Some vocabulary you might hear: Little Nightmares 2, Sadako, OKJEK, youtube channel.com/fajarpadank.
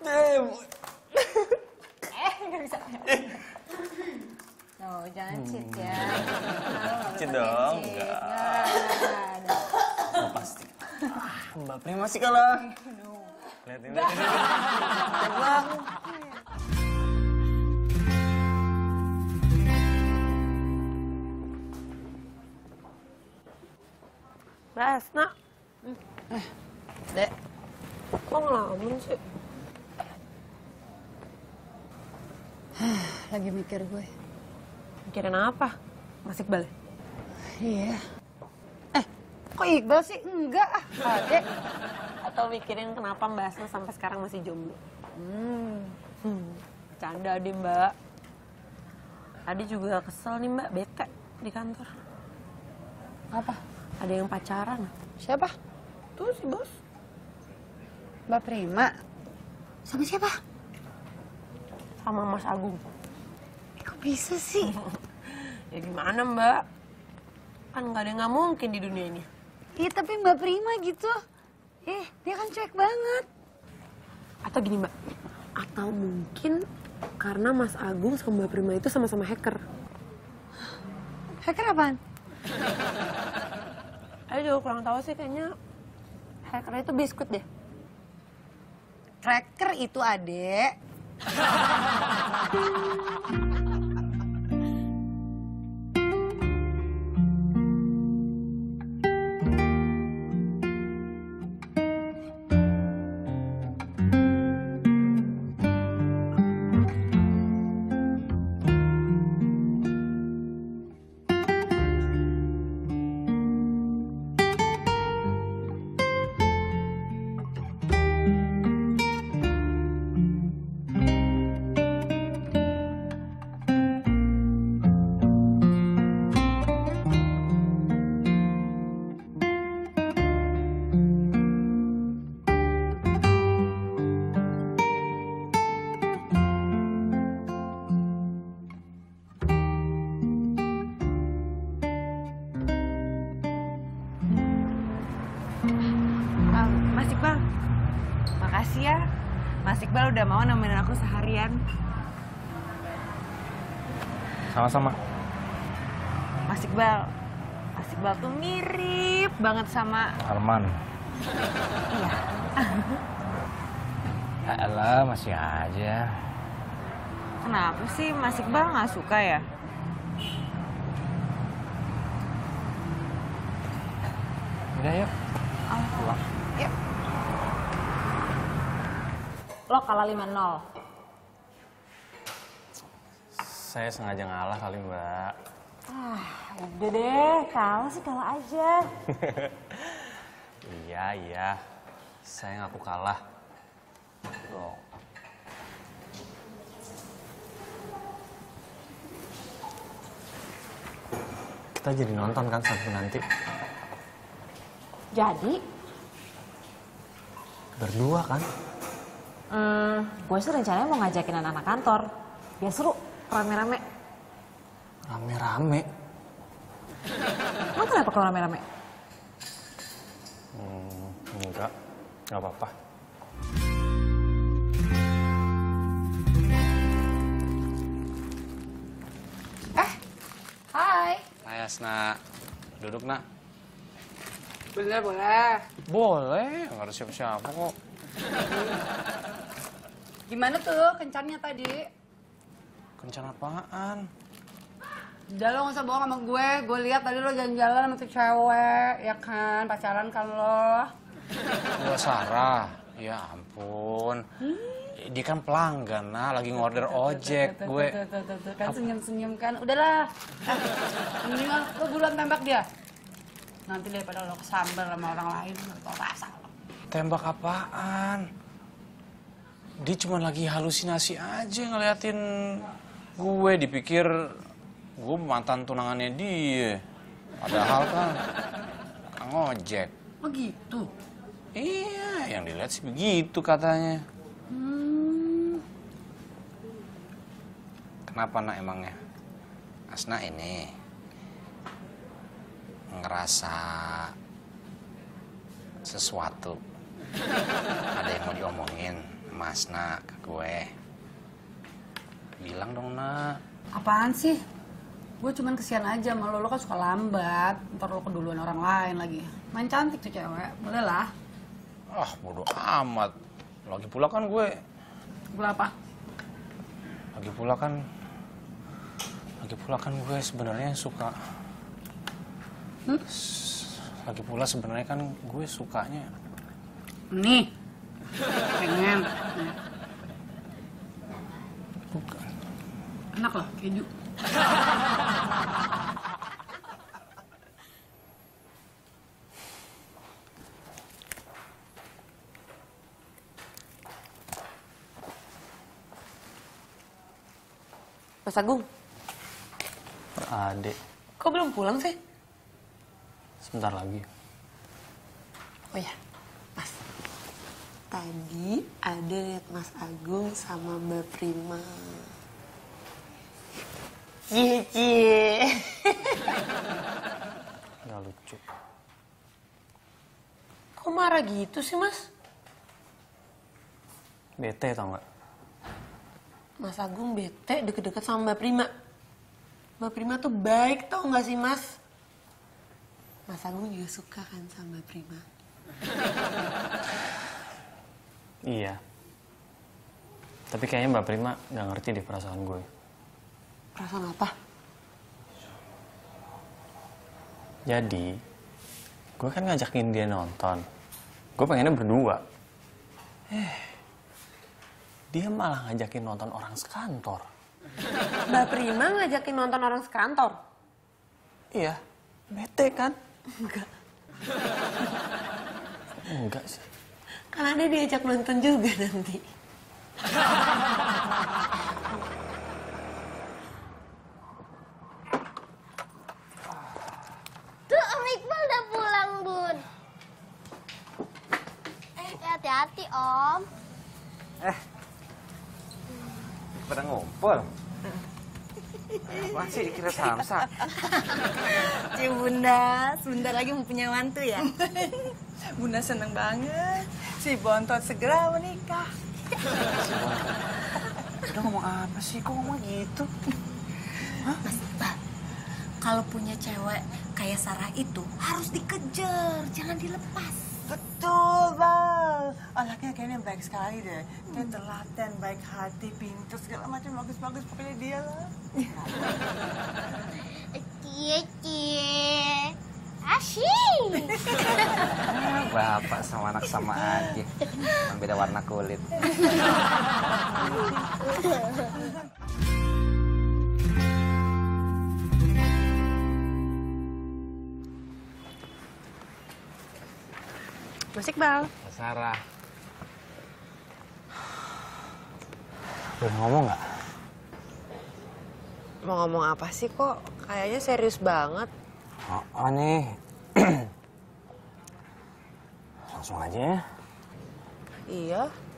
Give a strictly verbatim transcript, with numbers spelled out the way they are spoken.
Eh, nggak bisa. Oh, jangan cheat ya. Cheat dong, enggak. Enggak pasti. Mbak Pri masih kalah. Lihat ini. Mas, nak. Eh, Dek. Kok ngelamun sih? Lagi mikir gue. Mikirin apa? Mas Iqbal? Iya. Eh, kok Iqbal sih? Enggak ah, Dek. Atau mikirin kenapa Mbak Asna sampai sekarang masih jomblo? Hmm. Hmm. Canda deh, Mbak. Tadi juga kesel nih, Mbak. Bete di kantor. Apa? Ada yang pacaran. Siapa? Tuh si bos. Mbak Prima. Sama siapa? Sama Mas Agung. Eh, kok bisa sih? Ya gimana, Mbak? Kan nggak ada yang nggak mungkin di dunia ini. Iya, tapi Mbak Prima gitu. Eh, dia kan cuek banget. Atau gini, Mbak. Atau mungkin karena Mas Agung sama Mbak Prima itu sama-sama hacker. Hacker apaan? Ayo juga kurang tahu sih, kayaknya hacker itu biskuit deh. Cracker itu adek. Makasih ya, Mas Iqbal udah mau nemenin aku seharian. Sama-sama. Mas Iqbal, Mas Iqbal tuh mirip banget sama... Arman. Iya. Alah, masih aja. Kenapa sih Mas Iqbal nggak suka ya? Udah yuk, oh. Pulang. Yuk. Lo kalah lima nol. Saya sengaja ngalah kali, Mbak. Ah, udah deh. Kalah sih kalah aja. Iya, iya. Saya ngaku kalah. Loh. Kita jadi nonton kan sampai nanti? Jadi? Berdua kan? Hmm, gue sih rencananya mau ngajakin anak-anak kantor. Biar seru, rame-rame. Rame-rame? Lo kenapa kalau rame-rame? Hmm, enggak, enggak apa-apa. Eh, hai. Hai Asna, duduk nak. Boleh, boleh. Boleh, nggak harus siapa-siapa kok. Gimana tuh kencannya tadi? Kencan apaan? Udah lo gak usah bohong sama gue. Gue lihat tadi lo jalan-jalan sama tuh cewek. Ya kan? Pacaran kan lo? Gue Sarah. Ya ampun. Hmm? Dia kan pelanggan, nah. Lagi ngorder ojek. Gue... Kan senyum-senyum kan. Udahlah. Mendingan lo buruan tembak dia. Nanti daripada lo kesambel sama orang lain. Lo rasa lo. Tembak apaan? Dia cuma lagi halusinasi aja ngeliatin gue, dipikir gue mantan tunangannya dia. Padahal kan ngojek. Begitu? Iya, yang dilihat sih begitu katanya. Hmm. Kenapa nak emangnya? Asna ini ngerasa sesuatu. Ada yang mau diomongin sama Mas, Nak, ke gue. Bilang dong, Nak. Apaan sih? Gue cuman kesian aja sama lo, lo kan suka lambat. Ntar lo keduluan orang lain lagi. Main cantik tuh cewek, boleh lah. Ah, bodo amat. Lagi pula kan gue... Pula apa? Lagi pula kan... Lagi pula kan gue sebenarnya suka... Hmm? Lagi pula sebenarnya kan gue sukanya... Nih! Pengen. Bukan. Enak loh, keju. Mas Agung. Adek. Kok belum pulang sih? Sebentar lagi. Oh ya, Mas. Tadi ada lihat Mas Agung sama Mbak Prima. Cie cie. Nggak lucu. Kok marah gitu sih Mas? Bete tau nggak? Mas Agung bete deket-deket sama Mbak Prima. Mbak Prima tuh baik tau nggak sih Mas? Mas Agung juga suka kan sama Mbak Prima? Iya. Tapi kayaknya Mbak Prima nggak ngerti deh perasaan gue. Perasaan apa? Jadi, gue kan ngajakin dia nonton. Gue pengennya berdua. Eh, dia malah ngajakin nonton orang sekantor. Mbak Prima ngajakin nonton orang sekantor? Iya. Bete kan? Enggak. Enggak sih. Karena dia diajak nonton juga nanti. Tuh, Om Iqbal udah pulang, Bun. Eh, hati-hati, Om. Eh, pada ngumpul. Apa sih dikira samsak? Cie Bunda, sebentar lagi mau punya mantu ya? Bunda seneng banget. Si Bontot segera menikah. Si Bontot. Udah ngomong apa sih? Kok ngomong gitu? Hah? Mas Iqbal, kalau punya cewek kayak Sarah itu harus dikejar, jangan dilepas. Betul, Bal. Anaknya kayaknya baik sekali deh. Dia telaten, baik hati, pintar, segala macam bagus-bagus. Pokoknya dia lah. Cie-cie. Asyik. Bapak sama anak sama aja, beda warna kulit. Mas Iqbal. Mas Sarah. Mau ngomong nggak? Mau ngomong apa sih kok? Kayaknya serius banget. Oh, nih. Langsung aja ya. Iya.